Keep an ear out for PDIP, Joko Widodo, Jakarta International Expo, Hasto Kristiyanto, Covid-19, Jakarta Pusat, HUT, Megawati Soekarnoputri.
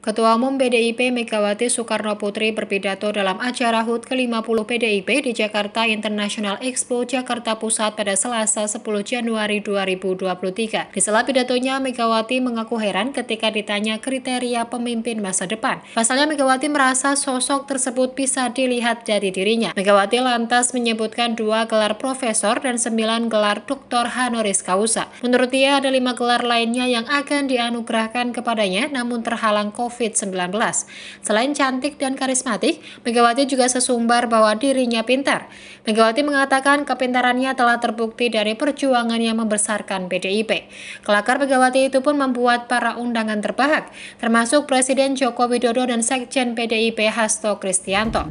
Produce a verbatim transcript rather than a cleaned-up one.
Ketua Umum P D I P Megawati Soekarnoputri berpidato dalam acara H U T ke lima puluh P D I P di Jakarta International Expo, Jakarta Pusat pada Selasa sepuluh Januari dua ribu dua puluh tiga. Di sela pidatonya, Megawati mengaku heran ketika ditanya kriteria pemimpin masa depan. Pasalnya Megawati merasa sosok tersebut bisa dilihat dari dirinya. Megawati lantas menyebutkan dua gelar profesor dan sembilan gelar doktor honoris causa. Menurut dia ada lima gelar lainnya yang akan dianugerahkan kepadanya namun terhalang COVID. COVID sembilan belas. Selain cantik dan karismatik, Megawati juga sesumbar bahwa dirinya pintar. Megawati mengatakan kepintarannya telah terbukti dari perjuangan yang membesarkan P D I P. Kelakar Megawati itu pun membuat para undangan terbahak, termasuk Presiden Joko Widodo dan Sekjen P D I P Hasto Kristiyanto.